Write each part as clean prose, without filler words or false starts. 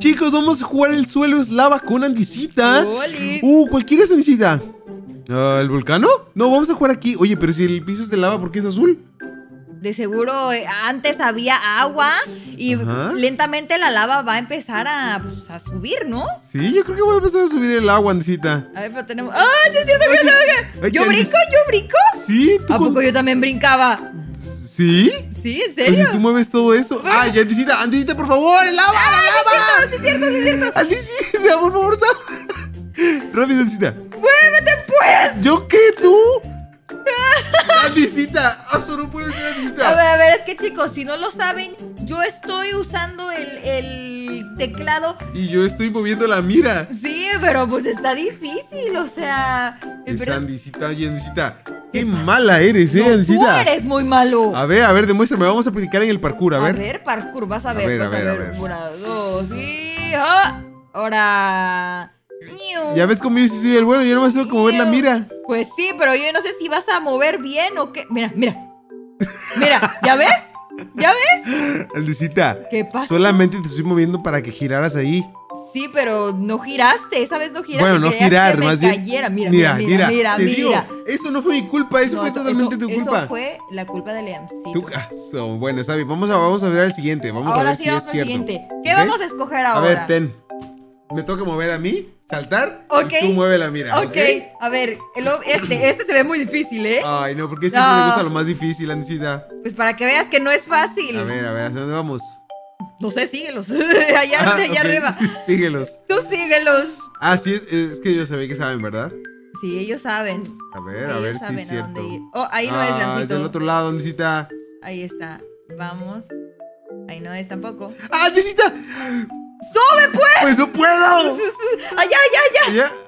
Chicos, vamos a jugar el suelo es lava con Andiesita. ¿Cuál quieres, Andiesita? ¿El volcano? No, vamos a jugar aquí. Oye, pero si el piso es de lava, ¿por qué es azul? De seguro antes había agua y lentamente la lava va a empezar a subir, ¿no? Sí, yo creo que va a empezar a subir el agua, Andiesita. A ver, pero tenemos... ¡Ah, sí es cierto! ¿Yo brinco? Sí, ¿tú? ¿A poco yo también brincaba? ¿Sí? ¿Sí? ¿En serio? Pues si tú mueves todo eso... Bueno. ¡Ay, Andiesita! ¡Andiesita, por favor! ¡El lava! ¡Ah, sí es cierto! ¡Sí es cierto! ¡Andiesita, por favor, sal! ¡Rápido, Andiesita! ¡Muévete, pues! ¿Yo qué? ¿Tú? Andiesita, eso no puede ser, Andiesita. A ver, es que chicos, si no lo saben, yo estoy usando el teclado y yo estoy moviendo la mira. Sí, pero pues está difícil, o sea. Es Andiesita, oye, Andiesita, qué mala eres, Andiesita. Tú eres muy malo. A ver, demuéstrame, vamos a practicar en el parkour, a ver. A ver, parkour, vas a ver, a ver. Una, dos, y... Ahora... Ya ves como yo soy el bueno, yo no me sé cómo ver la mira. Pues sí, pero yo no sé si vas a mover bien o qué. Mira, mira. Mira, ¿ya ves? ¿Ya ves? Andiesita, ¿qué pasa? Solamente te estoy moviendo para que giraras ahí. Sí, pero no giraste, esa vez no giraste. Bueno, no girar, más bien. Mira, mira. Digo, eso no fue mi culpa, eso fue totalmente tu culpa. Eso fue la culpa de Leamsito. Bueno, está bien, vamos a ver al siguiente. Vamos a ver si es cierto. ¿Qué vamos a escoger ahora? A ver, me toca mover a mí, saltar, y tú mueve la mira. Ok, a ver, este se ve muy difícil, ¿eh? Ay, no, porque siempre me gusta lo más difícil, Andiesita. Pues para que veas que no es fácil. A ver, ¿a dónde vamos? No sé, síguelos. allá arriba. Síguelos. Tú síguelos. Ah, sí, es que ellos saben que saben, ¿verdad? Sí, ellos saben. A ver si es cierto. Oh, ahí no es, Leamsito. Es del otro lado, Andiesita. Ahí está, vamos. Ahí no es tampoco. ¡Ah, Andiesita! ¡Sube, pues! ¡Pues no puedo!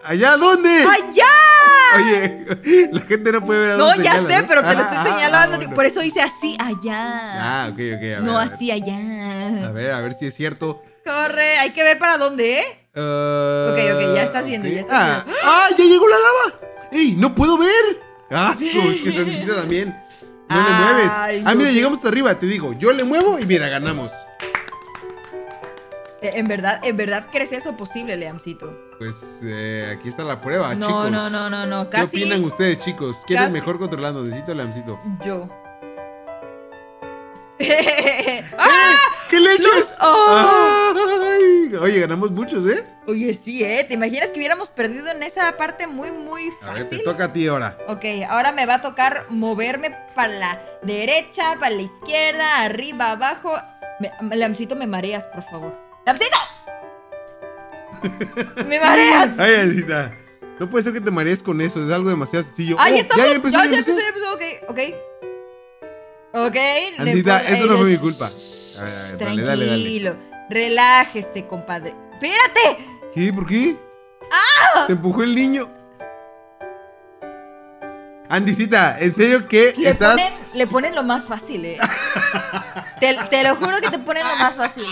¡Allá, dónde? ¡Allá! Oye, la gente no puede ver a dónde. No, ya sé, pero te lo estoy señalando. Bueno. Por eso hice así, allá. Ah, ok, ok. A ver, así, allá. A ver si es cierto. Corre, hay que ver para dónde, ¿eh? Ok, ya estás viendo, ya estás viendo. ¡Ah, ya llegó la lava! ¡Ey, no puedo ver! ¡Ah, es que Andiesita también! No le mueves. Ah, mira, llegamos hasta arriba, te digo. Yo le muevo y mira, ganamos. ¿En verdad crees eso posible, Leamsito? Pues aquí está la prueba, chicos. No. ¿Qué opinan ustedes, chicos? ¿Quién es mejor controlando? ¿Andiesita, Leamsito? Yo. ¡Ah! ¡Qué leches! ¡Ay! Oye, ganamos muchos, ¿eh? Oye, sí, ¿eh? ¿Te imaginas que hubiéramos perdido en esa parte muy, muy fácil? A ver, te toca a ti ahora. Ok, ahora me va a tocar moverme para la derecha, para la izquierda, arriba, abajo. Leamsito, me mareas, por favor. ¡Leamsito! ¡Me mareas! Ay, Andiesita, no puede ser que te marees con eso. Es algo demasiado sencillo. ¡Ahí está! ¡Ya empezó! Ok, Andiesita, eso no fue mi culpa. Tranquilo, dale. Relájese, compadre. ¡Espérate! ¿Qué? ¿Por qué? ¡Ah! Te empujó el niño. Andiesita, ¿en serio qué estás? Le ponen lo más fácil, ¿eh? Te lo juro que te ponen lo más fácil.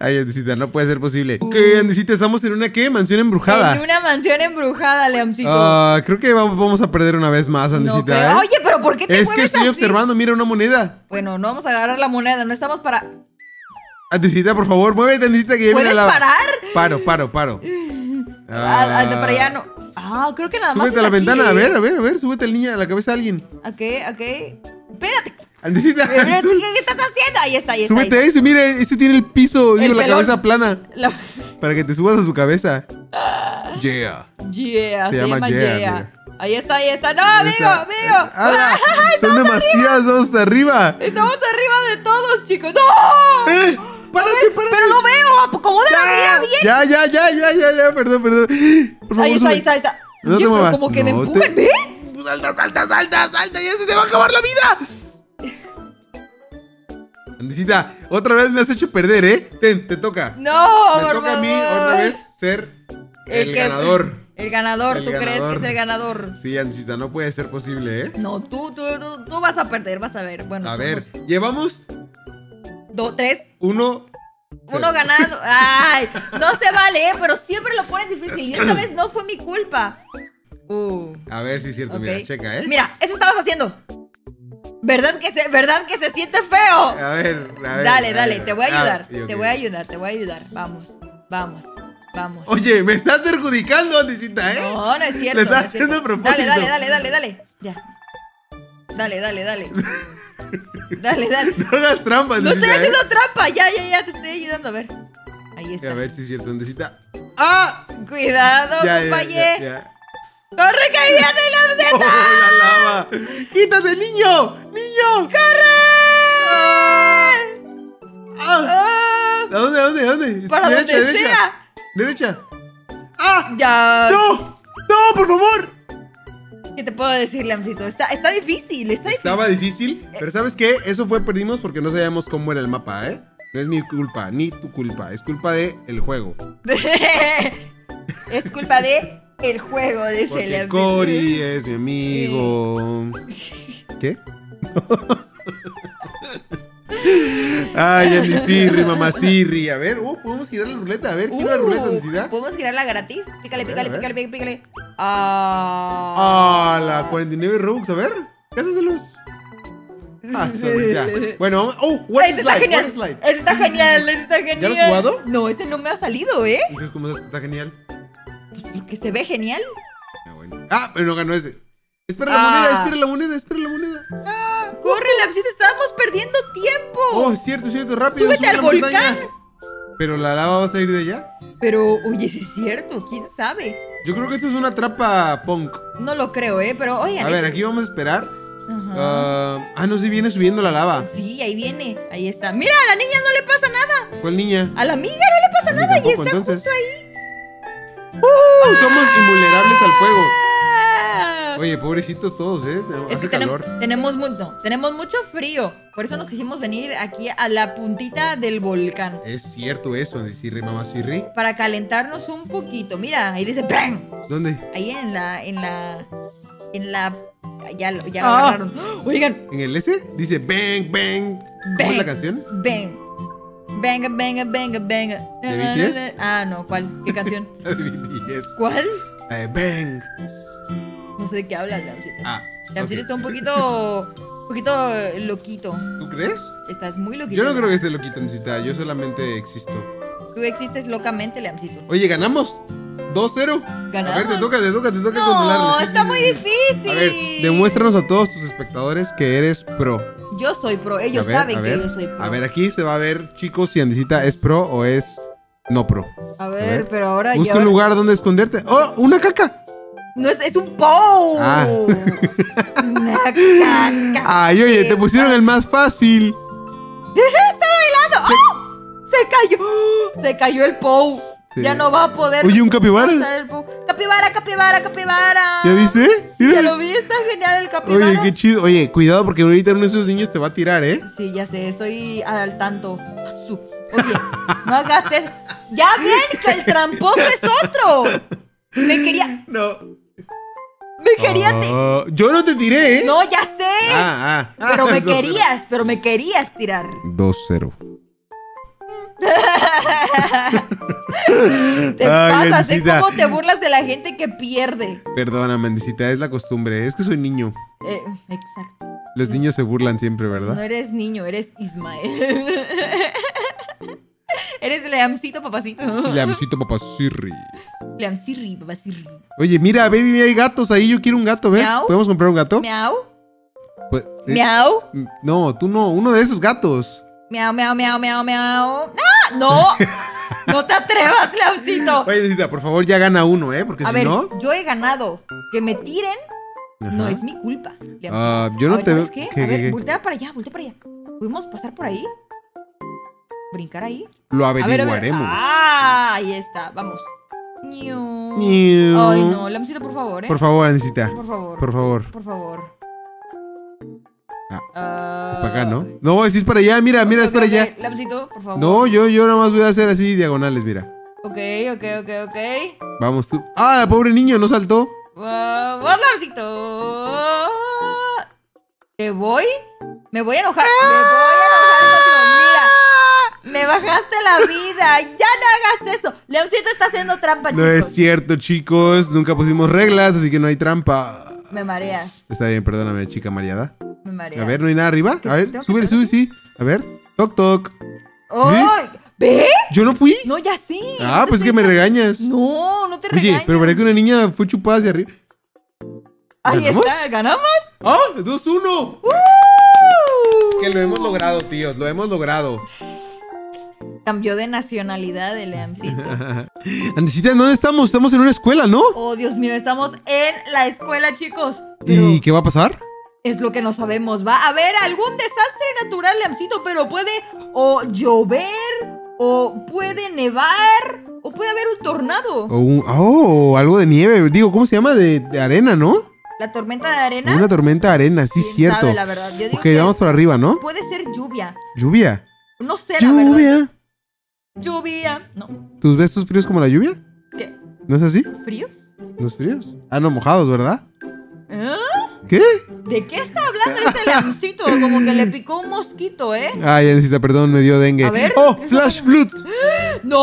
Ay, Andiesita, no puede ser posible. Ok, Andiesita, estamos en una, ¿qué? Mansión embrujada. En una mansión embrujada, Leamsito. Creo que vamos a perder una vez más, Andiesita, ¿eh? Oye, pero ¿por qué te mueves así? Es que estoy observando, mira, una moneda. Bueno, no vamos a agarrar la moneda, no estamos para... Andiesita, por favor, muévete, Andiesita, que ya viene la... ¿Puedes parar? Paro. Para allá no. Creo que nada más. Súbete a la ventana, a ver, súbete el niño a la cabeza a alguien. Ok. Espérate. Andiesita, ¿qué estás haciendo? Ahí está. Súbete a ese, mira, este tiene el piso, la cabeza plana. Para que te subas a su cabeza. Yeah. Se llama yeah. Ahí está. No, amigo. Son demasiadas, estamos arriba. Estamos arriba de todos, chicos. ¡No! ¡Párate! ¡Pero no veo! ¿Cómo de la vida bien? Ya, perdón. Ahí está. No te muevas. Como que me empujan, ¿eh? ¡Salta! ¡Ya se te va a acabar la vida! Andiesita, otra vez me has hecho perder, ¿eh? Te toca. No, me toca a mí otra vez ser el ganador. ¿Tú crees que es el ganador? Sí, Andiesita, no puede ser posible, ¿eh? No, tú vas a perder, vas a ver. Bueno, a ver, llevamos... 2, 3. 1. 1 ganado. Ay, no se vale, pero siempre lo pones difícil. Y esta vez no fue mi culpa. A ver si es cierto, mira, checa, ¿eh? Mira, eso estabas haciendo. ¿Verdad que se siente feo? A ver. Dale, te voy a ayudar. Te voy a ayudar. Vamos. Oye, me estás perjudicando, Andiesita, ¿eh? No es cierto. Le estás haciendo a propósito. Dale. Ya. Dale. Dale. No hagas trampa, Andiesita. No estoy haciendo trampa. Ya, te estoy ayudando. A ver. Ahí está. A ver si es cierto, Andiesita. ¡Ah! Cuidado, compañero. ¡Corre, que viene Leamsito! ¡Oh, la lava! ¡Quítate, niño! ¡Corre! ¡Ah! ¿A dónde? ¡Para derecha, donde derecha, sea! ¡Derecha! ¡Ah! ¡Ya! ¡No, por favor! ¿Qué te puedo decir, Leamsito? Está difícil, Estaba difícil, pero ¿sabes qué? Eso fue, perdimos porque no sabíamos cómo era el mapa, ¿eh? No es mi culpa, ni tu culpa. Es culpa del juego. Es culpa de... el juego de Leamsito. Cory es mi amigo. ¿Qué? Ay, Andiesirri, mamacirri. A ver, podemos girar la ruleta. A ver, gira la ruleta, Andiesita. ¿Podemos girarla gratis? Pícale. Ah, la 49 Robux. A ver, casas de luz. Ah, sorry, ya. Bueno, what slide. Este está genial. ¿Ya lo has jugado? No, ese no me ha salido, ¿eh? Entonces, ¿cómo está genial? Porque se ve genial. Ah, pero no ganó ese. Espera la moneda. ¡Ah! ¡Corre, Leamsito! ¡Estábamos perdiendo tiempo! Oh, es cierto, rápido. ¡Súbete al volcán! Montaña. ¿Pero la lava va a salir de allá? Pero, oye, sí es cierto, quién sabe. Yo creo que esto es una trampa punk. No lo creo, pero oigan. A ver, aquí vamos a esperar. No, sí viene subiendo la lava. Sí, ahí viene, ahí está. ¡Mira, a la niña no le pasa nada! ¿Cuál niña? A la amiga no le pasa nada y está justo ahí. Somos invulnerables al fuego. Oye, pobrecitos todos, ¿eh? Hace calor. Tenemos mucho frío. Por eso nos quisimos venir aquí a la puntita del volcán. Es cierto eso, Andiesirri, mamacirri. Para calentarnos un poquito. Mira, ahí dice ¡bang! ¿Dónde? Ahí en la... Ya lo agarraron. Oigan. ¿En el S? Dice ¡bang, bang! ¿Cómo es la canción? ¡Bang! Venga. ¿De BTS? Ah, no, ¿cuál? ¿Qué canción? De BTS. ¿Cuál? Bang. No sé de qué hablas, Leamsito. Leamsito está un poquito loquito. ¿Tú crees? Estás muy loquito. Yo no creo que esté loquito, Andiesita. Yo solamente existo. Tú existes locamente, Leamsito. Oye, ganamos. 2-0. Ganamos. A ver, te toca no, controlarle. No, está muy difícil. A ver, demuéstranos a todos tus espectadores que eres pro. Yo soy pro, ellos saben que yo soy pro. A ver, aquí se va a ver, chicos, si Andiesita es pro o es no pro. A ver, pero ahora busca un lugar donde esconderte. ¡Oh, una caca! No, es un POW. Una caca. Ay, oye, te pusieron el más fácil. ¡Está bailando! ¡Oh! Se cayó el POW. Sí. Ya no va a poder. Oye, un capibara. Capibara. ¿Ya viste? Ya lo vi, está genial el capibara. Oye, qué chido. Oye, cuidado porque ahorita uno de esos niños te va a tirar, ¿eh? Sí, ya sé, estoy al tanto. Oye, no hagas eso. Ya ven que el tramposo es otro. Yo no te tiré, ¿eh? No, ya sé. Pero me querías tirar. 2-0. Te pasas, ¿eh? ¿Cómo te burlas de la gente que pierde? Perdóname, Andiesita, es la costumbre. Es que soy niño. Exacto. Los niños se burlan siempre, ¿verdad? No eres niño, eres Ismael. Eres Leamsito, papacito. Leamsito, papacirri. Oye, mira, baby, hay gatos ahí. Yo quiero un gato, ¿ver? ¿Podemos comprar un gato? ¿Miau? No, tú no. Uno de esos gatos. Miau. ¡Ah! ¡No! ¡No te atrevas, Leamsito! Oye, Andiesita, por favor, ya gana uno, ¿eh? Porque si no... yo he ganado. Que me tiren no es mi culpa, Leamsito. Yo no te veo... A ver, voltea para allá. ¿Pudimos pasar por ahí? ¿Brincar ahí? Lo averiguaremos. A ver. ¡Ah! Ahí está, vamos. Ay, no, Leamsito, por favor, ¿eh? Por favor, Andiesita. Por favor. Es para acá, ¿no? No, es para allá, mira, es para allá. Leamsito, por favor. No, yo nada más voy a hacer así diagonales, mira. Ok. Vamos tú. ¡Ah, pobre niño, no saltó! ¡Vamos, Leamsito! Me voy a enojar. Mira, me bajaste la vida. Ya no hagas eso. Leamsito está haciendo trampa, chicos. No es cierto, chicos. Nunca pusimos reglas, así que no hay trampa. Me mareas. Está bien, perdóname, chica mareada. marear. A ver, no hay nada arriba. A ver, sube, sube, sí. A ver, toc, toc. ¡Oh! ¿Ve? ¿Yo no fui? No, ya sí. Ah, pues es que me regañas. No, no te regañas. Oye, pero veré que una niña fue chupada hacia arriba. Ahí está, ganamos. ¡Ah! 2-1. Que lo hemos logrado, tíos. Lo hemos logrado. Cambió de nacionalidad el Leamsito. Andiesita, ¿dónde estamos? Estamos en una escuela, ¿no? Oh, Dios mío, estamos en la escuela, chicos. Pero ¿y qué va a pasar? Es lo que no sabemos. Va a haber algún desastre natural, Leamsito, pero puede o llover, o puede nevar, o puede haber un tornado. O algo de nieve. Digo, ¿cómo se llama? De arena, ¿no? ¿La tormenta de arena? Una tormenta de arena, sí, cierto. Sabe, la verdad. Yo digo que vamos por arriba, ¿no? Puede ser lluvia. ¿Lluvia? No sé, la verdad. ¿Lluvia? Lluvia, no. ¿Tus besos fríos como la lluvia? ¿Qué? ¿No es así? ¿Fríos? ¿No es fríos? Ah, no, mojados, ¿verdad? ¿Ah? ¿Qué? ¿De qué está hablando este Leamsito? Como que le picó un mosquito, ¿eh? Ay, Andiesita, perdón, me dio dengue. A ver. ¡Oh, flash flood! ¡No!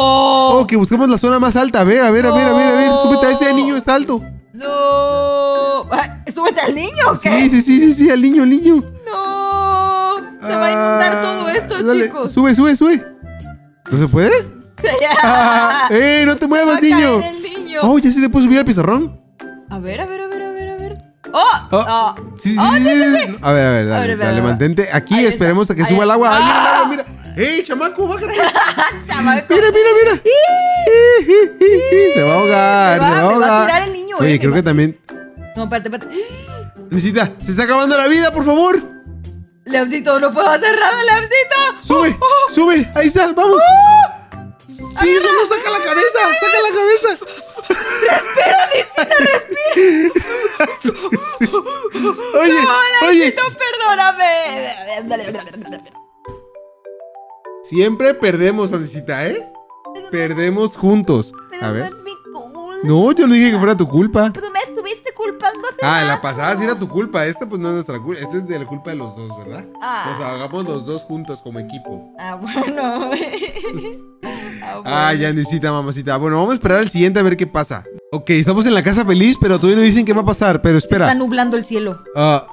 Oh, que buscamos la zona más alta. A ver, a ver, no. a ver. Súbete a ese niño, está alto. ¡No! ¿Súbete al niño o qué? Sí, al niño, ¡No! Se va a inundar todo esto, dale, chicos. Sube. ¿No se puede? ¡Eh! ¡No te muevas, niño! ¡Oh! ¿Ya sí te puedes subir al pizarrón? A ver. ¡Oh! ¡Sí! A ver, dale, mantente aquí, esperemos a que suba el agua. ¡Ay, mira el agua, mira! ¡Eh, chamaco, bájate! ¡Chamaco! ¡Mira! Se va a ahogar, se va a tirar el niño. Oye, creo que también... No, espérate. Andiesita, se está acabando la vida, por favor. Leamsito, no puedo hacer nada, Leamsito. Sube, ahí está, vamos. Sí, solo saca la cabeza, Respira, Andiesita, respira. Oye, no, Leamsito, perdóname. Siempre perdemos, Andiesita, ¿eh? Perdemos juntos. A ver. No, yo no dije que fuera tu culpa. Ah, la pasada sí era tu culpa. Esta pues no es nuestra culpa. Esta es de la culpa de los dos, ¿verdad? Nos hagamos los dos juntos como equipo. Bueno, ya necesita, mamacita. Bueno, vamos a esperar al siguiente a ver qué pasa. Ok, estamos en la casa feliz, pero todavía no dicen qué va a pasar. Pero espera, se está nublando el cielo.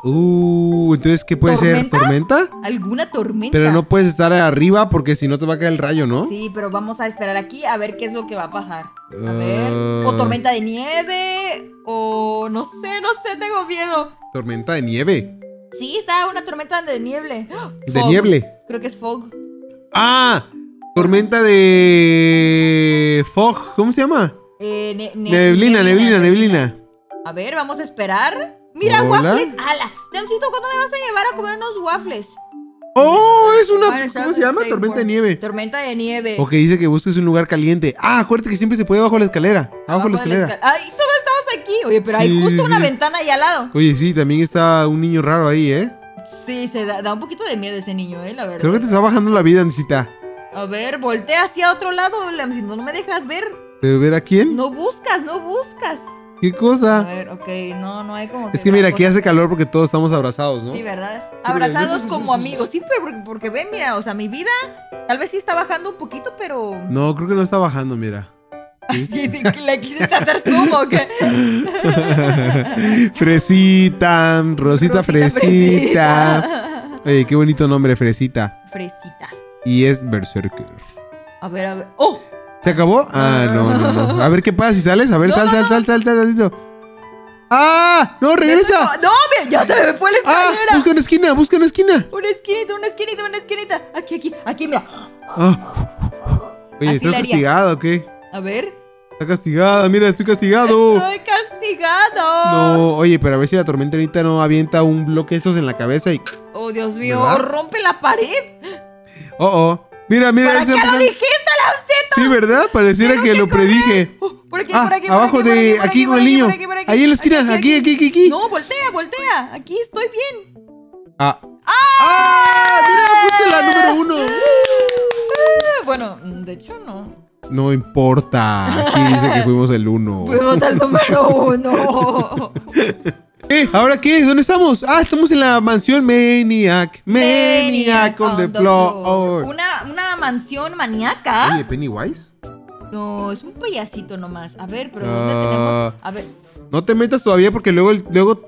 Entonces, ¿qué puede ser? ¿Tormenta? ¿Alguna tormenta? Pero no puedes estar arriba porque si no te va a caer el rayo, ¿no? Sí, pero vamos a esperar aquí a ver qué es lo que va a pasar. A ver, o tormenta de nieve, o no sé, tengo miedo. ¿Tormenta de nieve? Sí, está una tormenta de nieve. ¿De nieve? Creo que es fog. ¡Ah! Tormenta de... fog, ¿cómo se llama? Neblina. A ver, vamos a esperar. Mira, waffles. ¡Hala! Leamsito, ¿cuándo me vas a llevar a comer unos waffles? ¡Oh! Es una... ¿Cómo se llama? Tormenta de nieve. Tormenta de nieve. Ok, dice que busques un lugar caliente. Ah, acuérdate que siempre se puede bajo la escalera. Abajo la escalera. ¡Ay! Todos estamos aquí. Oye, pero hay justo una ventana ahí al lado. Oye, sí, también está un niño raro ahí, ¿eh? Sí, se da un poquito de miedo ese niño, la verdad. Creo que te está bajando la vida, Andiesita. A ver, voltea hacia otro lado, Leamsito. No me dejas ver. ¿Pero ver a quién? No buscas. ¿Qué cosa? A ver, ok, no hay como... Es que mira, aquí hace calor porque todos estamos abrazados, ¿no? Sí, ¿verdad? Abrazados como amigos. Sí, pero porque ven, mira, o sea, mi vida tal vez sí está bajando un poquito, pero... No, creo que no está bajando, mira. Sí, le quisiste hacer zoom, ¿o qué? Fresita, Rosita Fresita. Oye, qué bonito nombre, Fresita. Fresita. Y es berserker. A ver. ¡Oh! ¿Se acabó? Ah, no. A ver qué pasa si sales. A ver, sal. ¡Ah! ¡No, regresa! ¡No! ¡Ya se me fue la escalera! ¡Busca una esquina! ¡Una esquinita! Aquí, mira. Oye, ¿estás castigada o qué? A ver. Está castigada, mira, estoy castigado. ¡Estoy castigado! No, oye, pero a ver si la tormenta ahorita no avienta un bloque estos en la cabeza y... ¡Oh, Dios mío! ¡Rompe la pared! ¡Oh! Mira. ¿Para qué lo dijiste, Leamsito? Sí, ¿verdad? Pareciera que lo predije. Por aquí. Abajo de aquí con el niño. Ahí en la esquina. Aquí. No, voltea. Aquí estoy bien. ¡Mira! Puse la número 1. Bueno, de hecho no. No importa. Aquí dice que fuimos el 1. Fuimos al número 1. ¿Ahora qué? ¿Dónde estamos? Ah, estamos en la mansión Maniac on the floor. Una mansión maníaca. Oye, Pennywise. No, es un payasito nomás. A ver, pero ¿dónde tenemos? A ver. No te metas todavía porque luego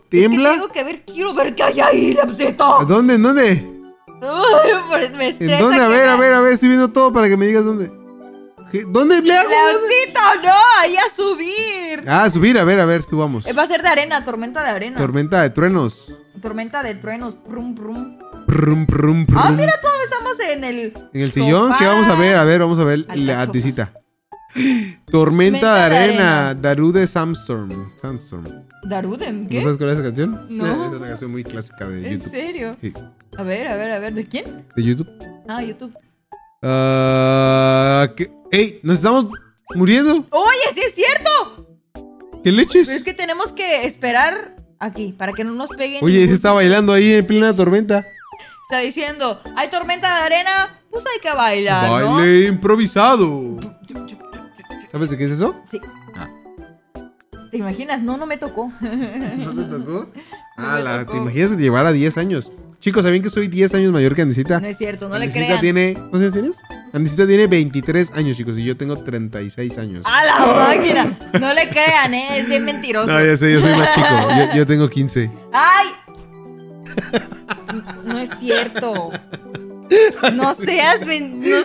tiembla. Es que tengo que ver, quiero ver qué hay ahí, Leamsito. ¿Dónde? ¿En dónde? Uy, me estresa. ¿En dónde? A ver, a ver, estoy viendo todo para que me digas dónde. ¿Qué? ¿Dónde le hago? Leamsito, no, ahí a subir. Ah, subir, a ver, subamos. Va a ser de arena, tormenta de arena. Tormenta de truenos. Tormenta de truenos, prum, prum. Prum, prum, prum. Ah, mira, todos estamos en el... ¿En el sillón? Sofá. ¿Qué vamos a ver? A ver la Andiesita. Tormenta de arena. Darude Sandstorm. ¿Darude? ¿Qué? ¿No sabes cuál es esa canción? No. Es una canción muy clásica de YouTube. ¿En serio? Sí. A ver. ¿De quién? De YouTube. Ah, YouTube. ¡Ey! ¡Nos estamos muriendo! ¡Oye, sí es cierto! ¿Qué leches? Pero es que tenemos que esperar aquí para que no nos peguen. Oye, se está bailando ahí en plena tormenta. Está diciendo, hay tormenta de arena, pues hay que bailar, ¿no? Baile improvisado. ¿Sabes de qué es eso? Sí. Ah. ¿Te imaginas? No me tocó. ¿No te tocó? No me tocó. ¿Te imaginas que te llevara 10 años? Chicos, ¿sabían que soy 10 años mayor que Andiesita? No es cierto, no Andiesita le crean. ¿Cuántos años tienes? Andiesita tiene 23 años, chicos, y yo tengo 36 años. ¡A la máquina! No le crean, ¿eh? Es bien mentiroso. No, ya sé, yo soy más chico. Yo tengo 15. ¡Ay! No es cierto. No seas así. No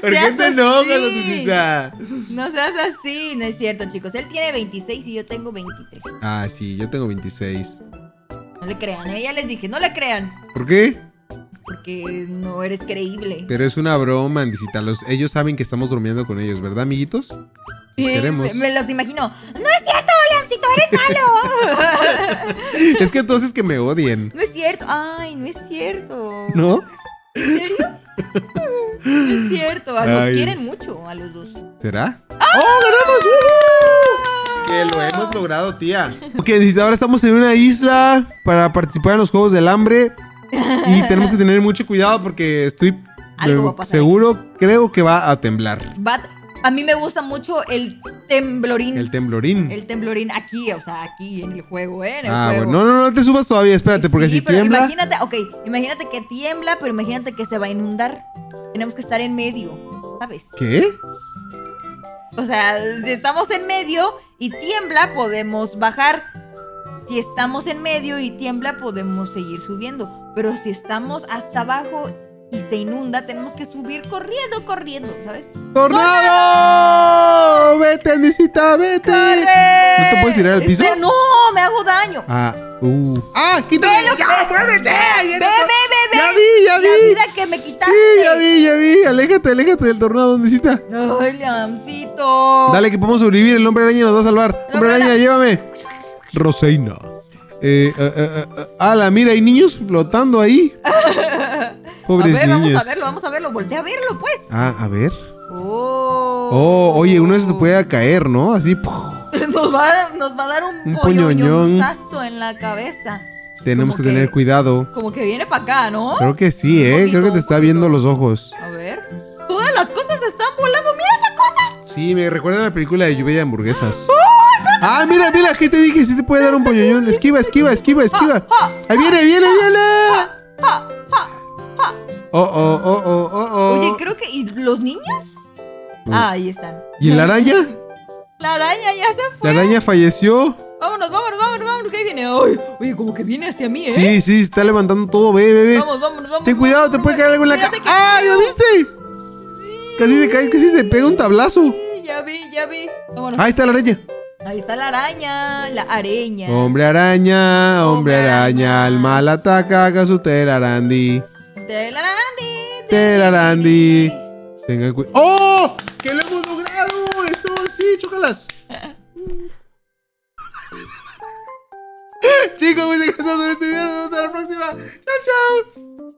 es cierto, chicos. Él tiene 26 y yo tengo 23. Ah, sí, yo tengo 26. No le crean, ya les dije, no le crean. ¿Por qué? Porque no eres creíble. Pero es una broma, Andiesita. Ellos saben que estamos bromeando con ellos, ¿verdad, amiguitos? Los queremos. Me los imagino. ¡No es cierto, Leamsito! ¡Eres malo! Es que entonces que me odien. No es cierto. Ay, no es cierto. ¿No? ¿En serio? No es cierto. Nos quieren mucho a los dos. ¿Será? ¡Oh, ganamos! Que lo hemos logrado, tía. Ok, Andiesita, ahora estamos en una isla para participar en los Juegos del Hambre. Y tenemos que tener mucho cuidado porque estoy seguro, creo que va a temblar. A mí me gusta mucho el temblorín. El temblorín. El temblorín aquí, o sea, aquí en el juego, ¿eh? En el juego. Bueno. No te subas todavía, espérate, porque sí, si tiembla... Imagínate, imagínate que tiembla, pero imagínate que se va a inundar. Tenemos que estar en medio, ¿sabes? ¿Qué? O sea, si estamos en medio y tiembla, podemos bajar. Si estamos en medio y tiembla, podemos seguir subiendo. Pero si estamos hasta abajo y se inunda, tenemos que subir corriendo, ¿sabes? ¡Tornado! ¡Vete, Andiesita, vete! ¡Corre! ¿No te puedes tirar al piso? ¡No! ¡Me hago daño! ¡Ah! ¡Quítame! ¡Ya, muévete! ¡Ve! ¡Ya vi! ¡La vida que me quitaste! ¡Sí, ya vi! ¡Aléjate del tornado, Andiesita! ¡Ay, Leamsito! Dale, que podemos sobrevivir. El hombre araña nos va a salvar. ¡Hombre araña, llévame! Roseina. Ala, mira, hay niños flotando ahí. Pobres niños. Vamos a verlo. Voltea a verlo, pues. Ah, a ver. Oh, oye, uno se puede caer, ¿no? Así. Nos va a dar un puñoñonazo en la cabeza. Tenemos que tener cuidado. Como que viene para acá, ¿no? Creo que sí, ¿eh? Creo que te está viendo los ojos. A ver. Todas las cosas están volando. ¡Mira esa cosa! Sí, me recuerda a la película de Lluvia de Hamburguesas. ¡Ah, mira! ¿Qué te dije? Sí te puede dar un poñoñón. Esquiva. ¡Ahí viene! Oh. Oye, creo que... ¿Y los niños? Ah, ahí están. ¿Y la araña? La araña ya se fue. La araña falleció. Vámonos, que ahí viene. Oye, como que viene hacia mí, ¿eh? Sí, está levantando todo, ve. Vámonos. Ten cuidado, te puede caer algo en la cara. ¡Ah, ya viste! Casi te pega un tablazo. Ya vi. Vámonos. Ahí está la araña. Ahí está la araña. Hombre araña, el mal ataca, haga su telarandi. Tengan cuidado. ¡Oh! ¡Que lo hemos logrado! ¡Eso sí, chócalas! Chicos, muy encantado en este video. Nos vemos hasta la próxima. ¡Chao, chao!